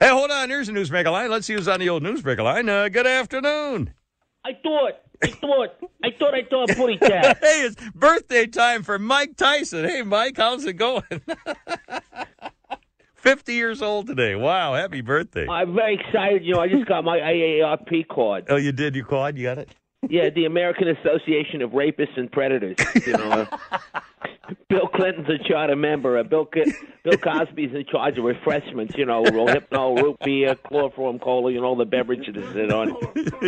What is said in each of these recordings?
Hey, hold on. Here's a newsmaker line. Let's see who's on the old newsmaker line. Good afternoon. I thought I saw a booty cat. Hey, it's birthday time for Mike Tyson. Hey, Mike, how's it going? 50 years old today. Wow, happy birthday. I'm very excited. You know, I just got my AARP card. Oh, you did? You called? You got it? Yeah, the American Association of Rapists and Predators. You know, Bill Clinton's a charter member. Bill Cosby's in charge of refreshments, you know, Rohypnol, root beer, chloroform cola, you know, all the beverages that on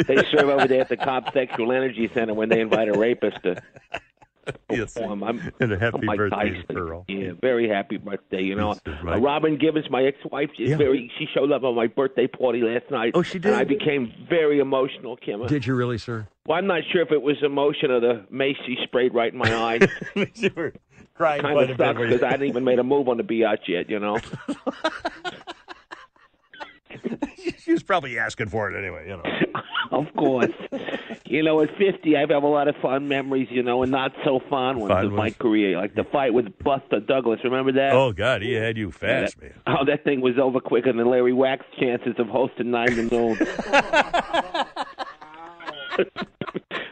they serve over there at the Cobb Sexual Energy Center when they invite a rapist to perform. Yes. And a happy birthday, Pearl. Yeah, very happy birthday, you know. Robin Givens, my ex-wife, she showed up on my birthday party last night. Oh, she did? And I became very emotional, Kimmer. Did you really, sir? Well, I'm not sure if it was emotion or the Macy sprayed right in my eye. You were crying kind quite of sucks because I hadn't even made a move on the biatch yet, you know. She was probably asking for it anyway, you know. Of course. You know, at 50, I've had a lot of fun memories, you know, and not so fond ones of my career. Like the fight with Buster Douglas, remember that? Oh, God, he had you fast, man. Oh, that thing was over quicker than Larry Wack's chances of hosting 9 to noon.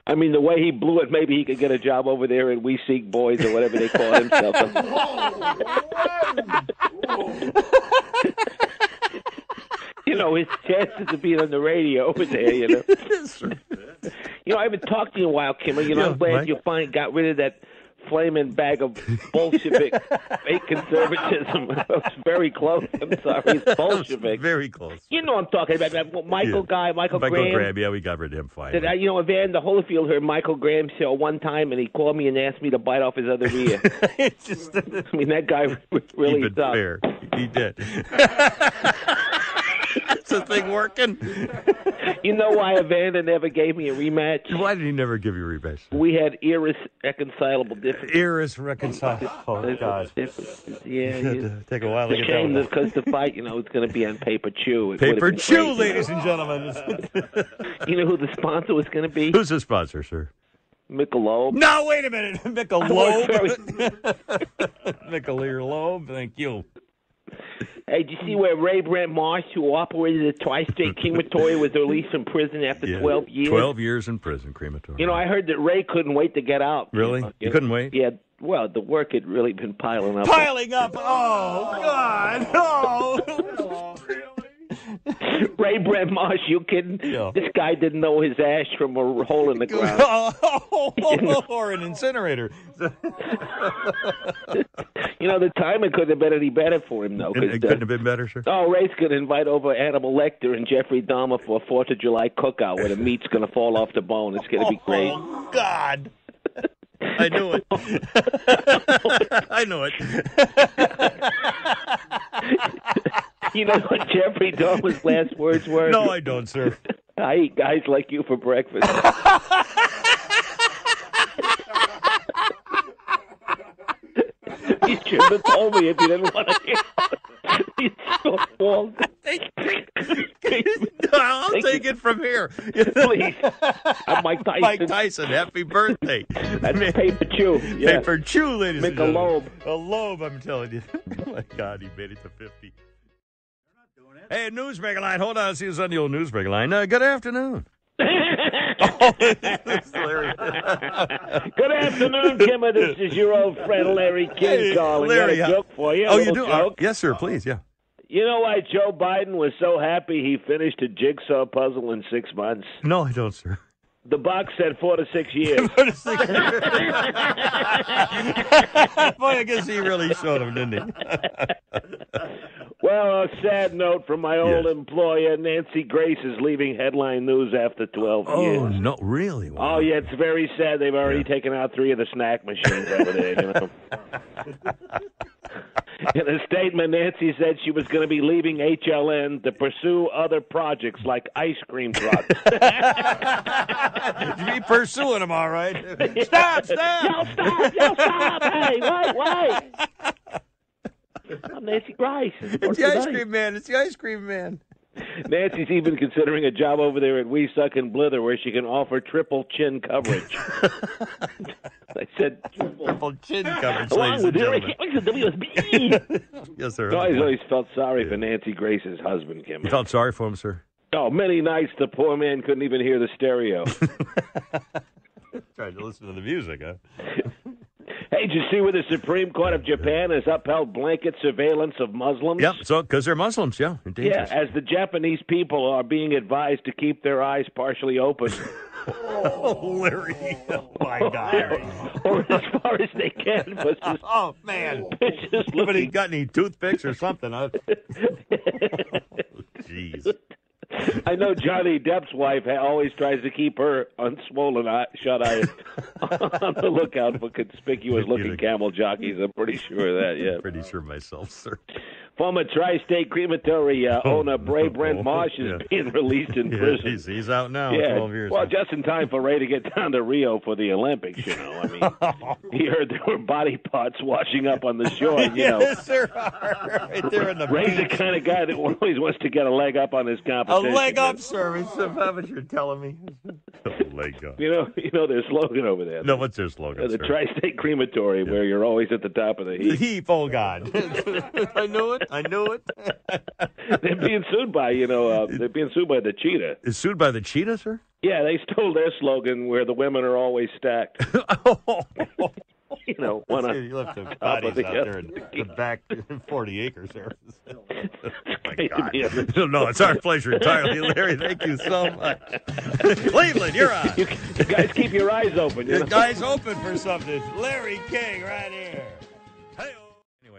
I mean, the way he blew it, maybe he could get a job over there at We Seek Boys or whatever they call himself. You know, his chances of being on the radio over there, you know. You know, I haven't talked to you in a while, Kimmer. You know, I'm glad Mike. You finally got rid of that flaming bag of Bolshevik fake conservatism. I was very close. I'm sorry. Bolshevik. Very close. You know I'm talking about. That Michael Graham. Yeah, we got rid of him finally. You know, Evander Holyfield heard Michael Graham show one time, and he called me and asked me to bite off his other ear. I mean, that guy was really tough. Fair. He did. It's a thing working. You know why Evander never gave me a rematch? Why did he never give you a rematch? We had irreconcilable differences. Irreconcilable. Oh, God. Yeah. Take a while to get that one. It's a shame because the fight, you know, it's going to be on Paper Chew. Paper Chew, ladies and gentlemen. You know who the sponsor was going to be? Who's the sponsor, sir? Michelob. No, wait a minute. Michelob. Michelob. Thank you. Hey, did you see where Ray Brent Marsh, who operated the Tri-State Crematory, was released from prison after 12 years? 12 years in prison, crematory. You know, I heard that Ray couldn't wait to get out. Really? You couldn't wait? Yeah. Well, the work had really been piling up. Piling up? Oh, God. Oh. Ray Brent Marsh, you kidding? Yeah. This guy didn't know his ash from a hole in the ground. Or an incinerator. You know, the timing couldn't have been any better for him, though. It couldn't have been better, sir? Oh, Ray's going to invite over Animal Lecter and Jeffrey Dahmer for a 4th of July cookout where the meat's going to fall off the bone. It's going to be great. Oh, God. I knew it. I knew it. You know what Jeffrey Dahmer's last words were? No, I don't, sir. I eat guys like you for breakfast. You should have told me if you didn't want to hear it. He's so bald. I'll take it from here. Please. I'm Mike Tyson. Mike Tyson, happy birthday. That's Paper Chew. Yeah. Paper Chew, ladies and gentlemen. Make a lobe. A lobe, I'm telling you. Oh, my God, he made it to 50. Hey, newsmaker line. Hold on. See who's on the old newsmaker line. Good afternoon. Oh, that's hilarious. Good afternoon, Kimmer. This is your old friend Larry King calling. Larry, got a joke for you. Oh, you do? Yes, sir. Please, yeah. You know why Joe Biden was so happy he finished a jigsaw puzzle in 6 months? No, I don't, sir. The box said 4 to 6 years. 4 to 6 years. Boy, I guess he really showed him, didn't he? Well, a sad note from my old employer, Nancy Grace, is leaving Headline News after 12 years. Oh, no, really? Wow. Oh, yeah, it's very sad. They've already taken out 3 of the snack machines over there, you know. In a statement, Nancy said she was going to be leaving HLN to pursue other projects like ice cream trucks. You be pursuing them, all right? Stop! Yo, stop! Hey, wait! I'm Nancy Grice. It's the ice cream man. Nancy's even considering a job over there at We Suck and Blither where she can offer triple chin coverage. I said triple chin coverage, ladies and gentlemen. WSB. Yes, sir. So I always felt sorry for Nancy Grace's husband, Kim. You felt sorry for him, sir? Oh, many nights the poor man couldn't even hear the stereo. Tried to listen to the music, huh? Hey, did you see where the Supreme Court of Japan has upheld blanket surveillance of Muslims? Yep, so because they're Muslims, yeah. Yeah, as the Japanese people are being advised to keep their eyes partially open. Oh, Larry. Oh, my God. Or as far as they can. But just, oh, man. Just somebody got any toothpicks or something, huh? Jeez. Oh, I know Johnny Depp's wife always tries to keep her unswollen, shut eye, on the lookout for conspicuous-looking camel jockeys. I'm pretty sure of that, yeah. Pretty sure myself, sir. Former Tri-State Crematory owner Ray Brent Marsh is being released in prison. He's out now 12 years. Well, just in time for Ray to get down to Rio for the Olympics, you know. I mean, he heard there were body parts washing up on the shore, you know. Yes, there are. Right there in the Ray's beach. The kind of guy that always wants to get a leg up on his competition. A leg up, sir. Is that what you're telling me? A leg up. You know their slogan over there. No, what's their slogan, the Tri-State Crematory, where you're always at the top of the heap. The heap, oh, God. I knew it. I knew it. They're being sued by, they're being sued by the cheetah. Is sued by the cheetah, sir? Yeah, they stole their slogan where the women are always stacked. Oh. One on top of the other. The back 40 acres there. Oh, my God. No, it's our pleasure entirely, Larry. Thank you so much. Cleveland, you're on. You guys keep your eyes open. Your eyes open for something. Larry King right here.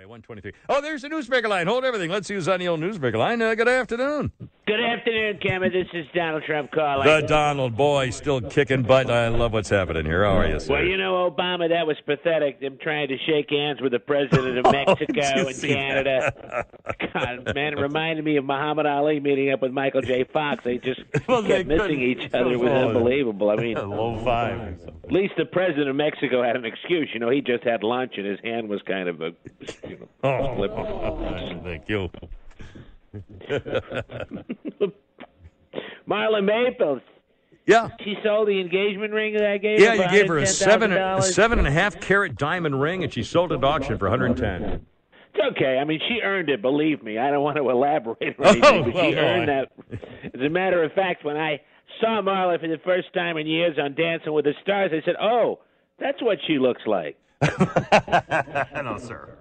123. Oh, there's the newsbreaker line. Hold everything. Let's see who's on the old newsbreaker line. Good afternoon. Good afternoon, Cameron. This is Donald Trump calling. The Donald boy still kicking butt. I love what's happening here. How are you, sir? Well, Obama, that was pathetic. Them trying to shake hands with the president of Mexico and Canada. God, man, it reminded me of Muhammad Ali meeting up with Michael J. Fox. They just kept missing each other. It was unbelievable. I mean, low five. At least the president of Mexico had an excuse. He just had lunch and his hand was kind of a... Thank you. Marla Maples. Yeah. She sold the engagement ring that I gave her. Yeah, you gave her a 7.5-carat diamond ring, and she sold it at auction for $110. It's okay. I mean, she earned it, believe me. I don't want to elaborate on anything, she earned that. As a matter of fact, when I saw Marla for the first time in years on Dancing with the Stars, I said, oh, that's what she looks like. No, sir.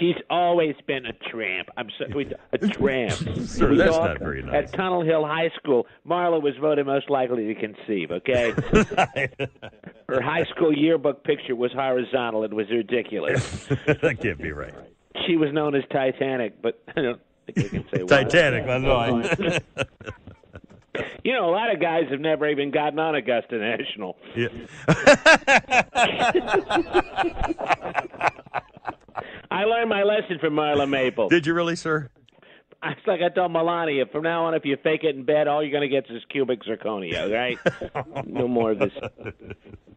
She's always been a tramp. I'm sorry, a tramp. Sir, that's not very nice. At Tunnel Hill High School, Marla was voted most likely to conceive, okay? Her high school yearbook picture was horizontal. It was ridiculous. That can't be right. She was known as Titanic, but I don't think you can say Titanic, by the way. A lot of guys have never even gotten on Augusta National. Yeah. I learned my lesson from Marla Maples. Did you really, sir? It's like I told Melania, from now on, if you fake it in bed, all you're going to get is cubic zirconia, right? No more of this.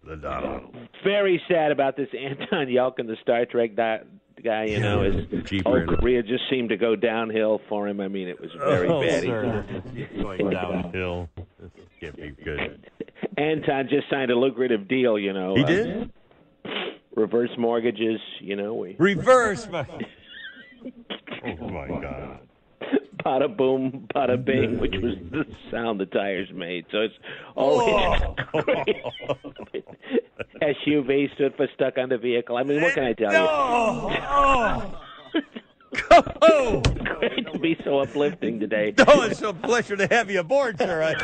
The Donald. Very sad about this Anton Yelchin, the Star Trek guy, his whole career just seemed to go downhill for him. I mean, it was very bad. Going downhill. Can't be good. Anton just signed a lucrative deal, He did? Reverse mortgages, Reverse! Oh, my God. Bada boom, bada bing, which was the sound the tires made. So it's always SUV stood for stuck on the vehicle. I mean, what can I tell you? Great to be so uplifting today. Oh, it's a pleasure to have you aboard, sir. I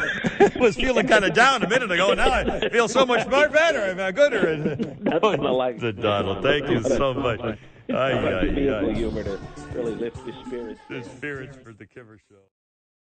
was feeling kind of down a minute ago, and now I feel so much better. I'm gooder. The Donald, thank you so much. Humor to really lift your spirits. The spirits for the Kimmer Show.